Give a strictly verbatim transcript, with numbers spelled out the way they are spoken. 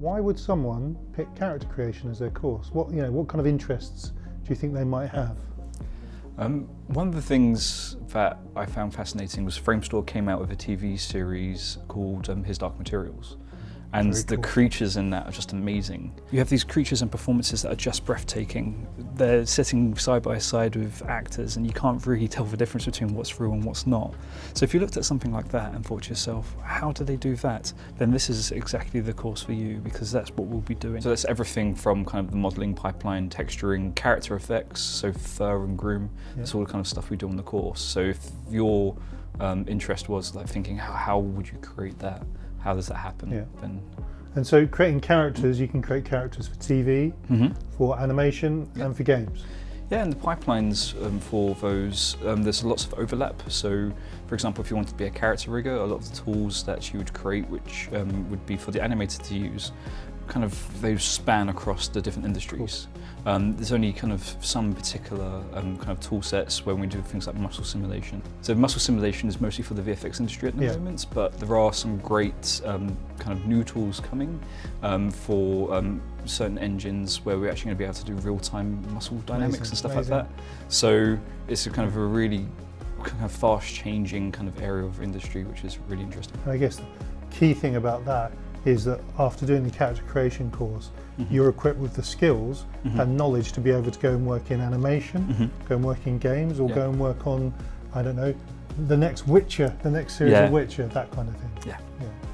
Why would someone pick character creation as their course? What, you know, what kind of interests do you think they might have? Um, one of the things that I found fascinating was Framestore came out with a T V series called um, His Dark Materials. And Very the cool. creatures in that are just amazing. You have these creatures and performances that are just breathtaking. They're sitting side by side with actors and you can't really tell the difference between what's real and what's not. So if you looked at something like that and thought to yourself, how do they do that? Then this is exactly the course for you, because that's what we'll be doing. So that's everything from kind of the modeling pipeline, texturing, character effects, so fur and groom, yeah. That's all the kind of stuff we do on the course. So if your um, interest was like thinking, how, how would you create that? How does that happen? Yeah. Then, and so creating characters, you can create characters for T V, mm-hmm. for animation, yeah. and for games. Yeah, and the pipelines um, for those, um, there's lots of overlap. So, for example, if you wanted to be a character rigger, a lot of the tools that you would create, which um, would be for the animator to use, kind of they span across the different industries. Cool. Um, there's only kind of some particular um, kind of tool sets when we do things like muscle simulation. So muscle simulation is mostly for the V F X industry at the yeah. moment, but there are some great um, kind of new tools coming um, for um, certain engines where we're actually going to be able to do real-time muscle dynamics amazing, and stuff amazing. like that. So it's a kind of a really kind of fast-changing kind of area of industry, which is really interesting. And I guess the key thing about that is that after doing the character creation course, mm-hmm. you're equipped with the skills mm-hmm. and knowledge to be able to go and work in animation, mm-hmm. go and work in games, or yeah. go and work on, I don't know, the next Witcher, the next series yeah. of Witcher, that kind of thing. Yeah. yeah.